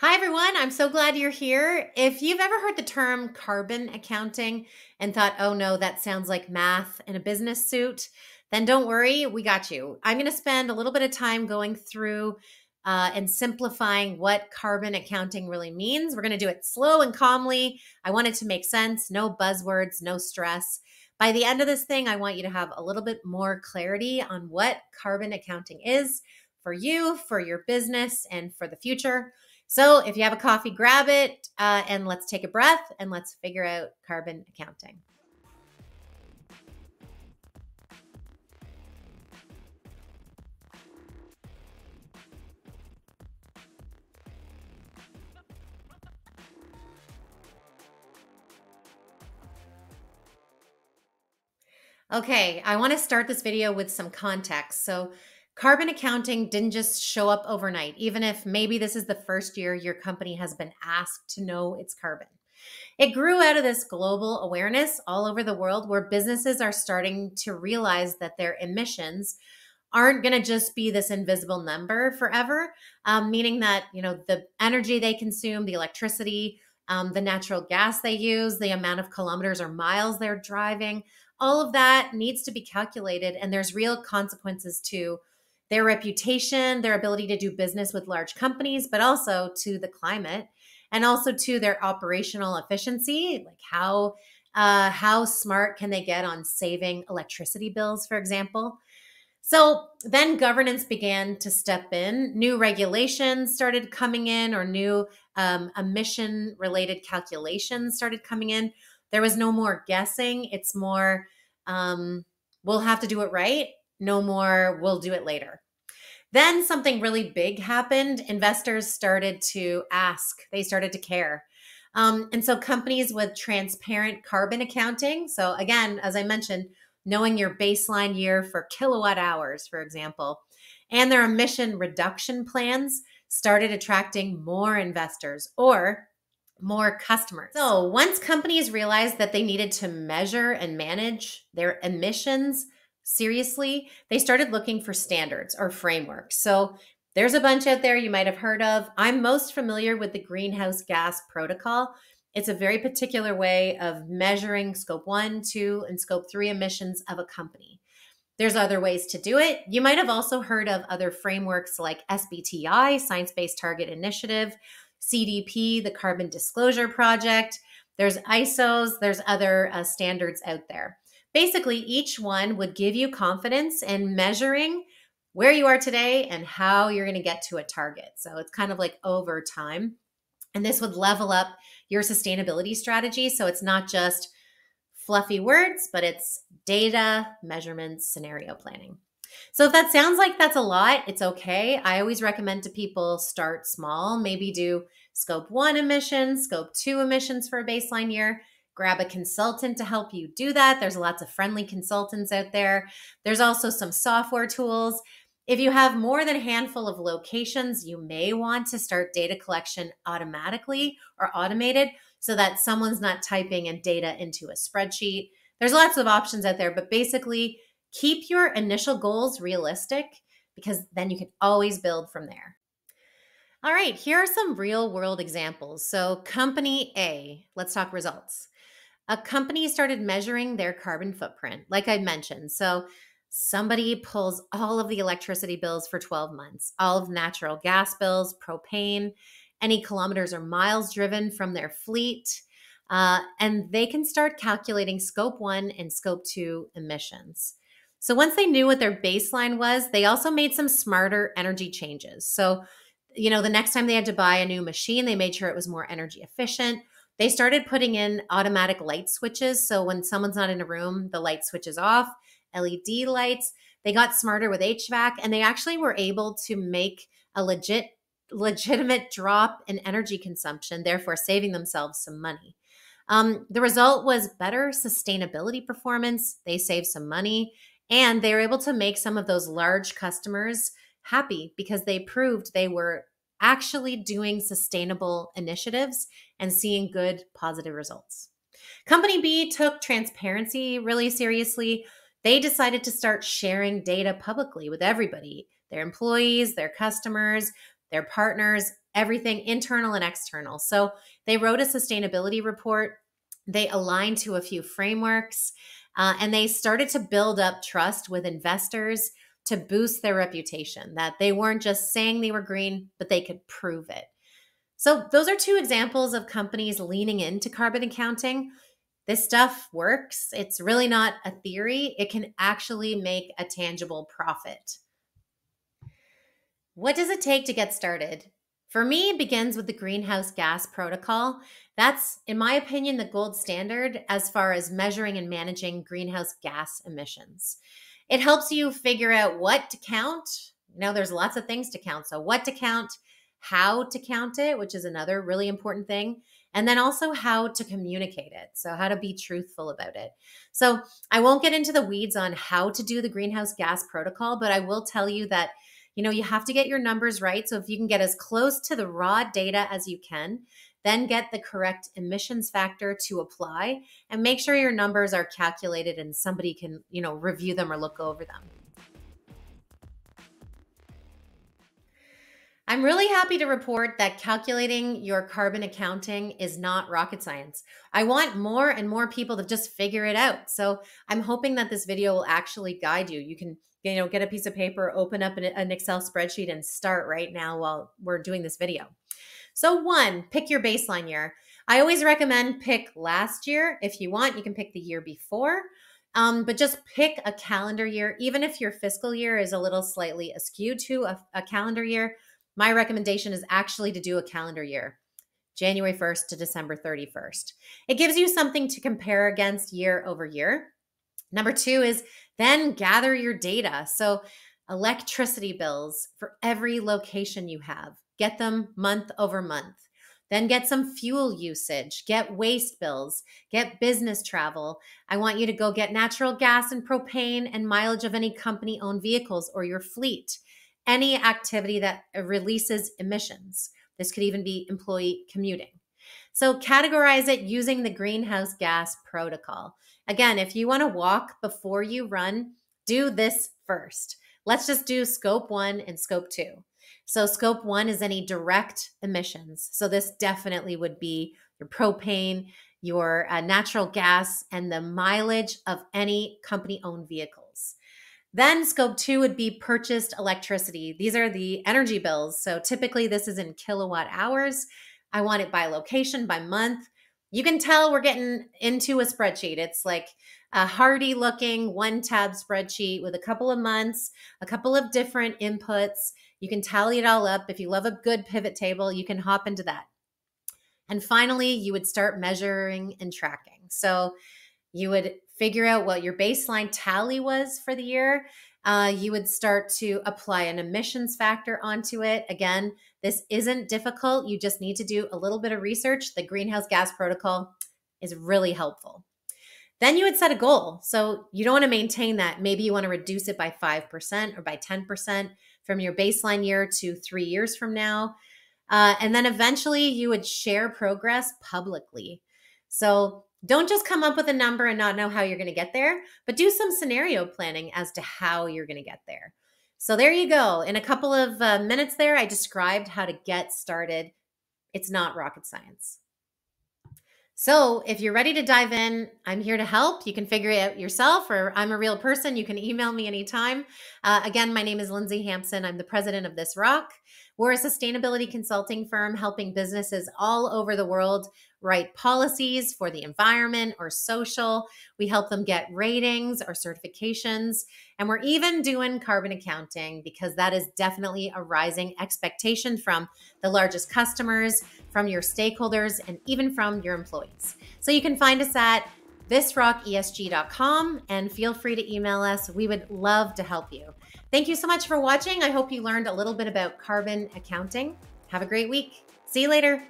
Hi, everyone. I'm so glad you're here. If you've ever heard the term carbon accounting and thought, oh, no, that sounds like math in a business suit, then don't worry. We got you. I'm going to spend a little bit of time going through and simplifying what carbon accounting really means. We're going to do it slow and calmly. I want it to make sense. No buzzwords, no stress. By the end of this thing, I want you to have a little bit more clarity on what carbon accounting is for you, for your business, and for the future. So if you have a coffee, grab it and let's take a breath and let's figure out carbon accounting. Okay, I want to start this video with some context. So carbon accounting didn't just show up overnight, even if maybe this is the first year your company has been asked to know its carbon. It grew out of this global awareness all over the world where businesses are starting to realize that their emissions aren't going to just be this invisible number forever, meaning that, you know, the energy they consume, the electricity, the natural gas they use, the amount of kilometers or miles they're driving, all of that needs to be calculated, and there's real consequences to their reputation, their ability to do business with large companies, but also to the climate and also to their operational efficiency, like how smart can they get on saving electricity bills, for example. So then governance began to step in. New regulations started coming in, or new emission-related calculations started coming in. There was no more guessing. It's more, we'll have to do it right. No more, we'll do it later. Then something really big happened. Investors started to ask, they started to care. And so companies with transparent carbon accounting. So again, as I mentioned, knowing your baseline year for kilowatt hours, for example, and their emission reduction plans started attracting more investors or more customers. So once companies realized that they needed to measure and manage their emissions seriously, they started looking for standards or frameworks. So there's a bunch out there you might have heard of. I'm most familiar with the Greenhouse Gas Protocol. It's a very particular way of measuring Scope 1, 2, and Scope 3 emissions of a company. There's other ways to do it. You might have also heard of other frameworks like SBTI, Science-Based Target Initiative, CDP, the Carbon Disclosure Project. There's ISOs, there's other standards out there. Basically, each one would give you confidence in measuring where you are today and how you're going to get to a target. So it's kind of like over time. And this would level up your sustainability strategy. So it's not just fluffy words, but it's data, measurements, scenario planning. So if that sounds like that's a lot, it's okay. I always recommend to people start small, maybe do Scope 1 emissions, Scope 2 emissions for a baseline year. Grab a consultant to help you do that. There's lots of friendly consultants out there. There's also some software tools. If you have more than a handful of locations, you may want to start data collection automatically or automated so that someone's not typing in data into a spreadsheet. There's lots of options out there, but basically keep your initial goals realistic because then you can always build from there. All right, here are some real world examples. So company A, let's talk results. A company started measuring their carbon footprint, like I mentioned. So somebody pulls all of the electricity bills for 12 months, all of natural gas bills, propane, any kilometers or miles driven from their fleet, and they can start calculating Scope 1 and Scope 2 emissions. So once they knew what their baseline was, they also made some smarter energy changes. So, you know, the next time they had to buy a new machine, they made sure it was more energy efficient. They started putting in automatic light switches. So when someone's not in a room, the light switches off, LED lights. They got smarter with HVAC, and they actually were able to make a legitimate drop in energy consumption, therefore saving themselves some money. The result was better sustainability performance. They saved some money, and they were able to make some of those large customers happy because they proved they were actually doing sustainable initiatives and seeing good positive results. Company B took transparency really seriously. They decided to start sharing data publicly with everybody, their employees, their customers, their partners, everything internal and external. So they wrote a sustainability report. They aligned to a few frameworks, and they started to build up trust with investors to boost their reputation, that they weren't just saying they were green, but they could prove it. So those are two examples of companies leaning into carbon accounting. This stuff works. It's really not a theory. It can actually make a tangible profit. What does it take to get started? For me, it begins with the Greenhouse Gas Protocol. That's, in my opinion, the gold standard as far as measuring and managing greenhouse gas emissions. It helps you figure out what to count. You know, there's lots of things to count. So what to count, how to count it, which is another really important thing. And then also how to communicate it. So how to be truthful about it. So I won't get into the weeds on how to do the Greenhouse Gas Protocol, but I will tell you that, you know, you have to get your numbers right. So if you can get as close to the raw data as you can, then get the correct emissions factor to apply and make sure your numbers are calculated and somebody can, you know, review them or look over them. I'm really happy to report that calculating your carbon accounting is not rocket science. I want more and more people to just figure it out. So I'm hoping that this video will actually guide you. You can, you know, get a piece of paper, open up an Excel spreadsheet and start right now while we're doing this video. So one, pick your baseline year. I always recommend pick last year. If you want, you can pick the year before, but just pick a calendar year. Even if your fiscal year is a little slightly askew to a calendar year, my recommendation is actually to do a calendar year, January 1st to December 31st. It gives you something to compare against year over year. Number two is then gather your data. So electricity bills for every location you have, get them month over month. Then get some fuel usage, get waste bills, get business travel. I want you to go get natural gas and propane and mileage of any company-owned vehicles or your fleet. Any activity that releases emissions. This could even be employee commuting. So categorize it using the Greenhouse Gas Protocol. Again, if you want to walk before you run, do this first. Let's just do scope one and scope two. So scope one is any direct emissions. So this definitely would be your propane, your natural gas, and the mileage of any company-owned vehicles. Then scope two would be purchased electricity. These are the energy bills. So typically this is in kilowatt hours. I want it by location, by month. You can tell we're getting into a spreadsheet. It's like a hardy looking one tab spreadsheet with a couple of months, a couple of different inputs. You can tally it all up. If you love a good pivot table, you can hop into that. And finally, you would start measuring and tracking. So you would figure out what your baseline tally was for the year. You would start to apply an emissions factor onto it. Again, this isn't difficult. You just need to do a little bit of research. The Greenhouse Gas Protocol is really helpful. Then you would set a goal. So you don't want to maintain that. Maybe you want to reduce it by 5% or by 10% from your baseline year to 3 years from now. And then eventually you would share progress publicly. So don't just come up with a number and not know how you're going to get there, but do some scenario planning as to how you're going to get there. So there you go. In a couple of minutes there, I described how to get started. It's not rocket science. So if you're ready to dive in, I'm here to help. You can figure it out yourself, or I'm a real person. You can email me anytime. Again, my name is Lindsay Hampson. I'm the president of This Rock. We're a sustainability consulting firm helping businesses all over the world write policies for the environment or social. We help them get ratings or certifications. And we're even doing carbon accounting because that is definitely a rising expectation from the largest customers, from your stakeholders, and even from your employees. So you can find us at thisrockesg.com and feel free to email us. We would love to help you. Thank you so much for watching. I hope you learned a little bit about carbon accounting. Have a great week. See you later.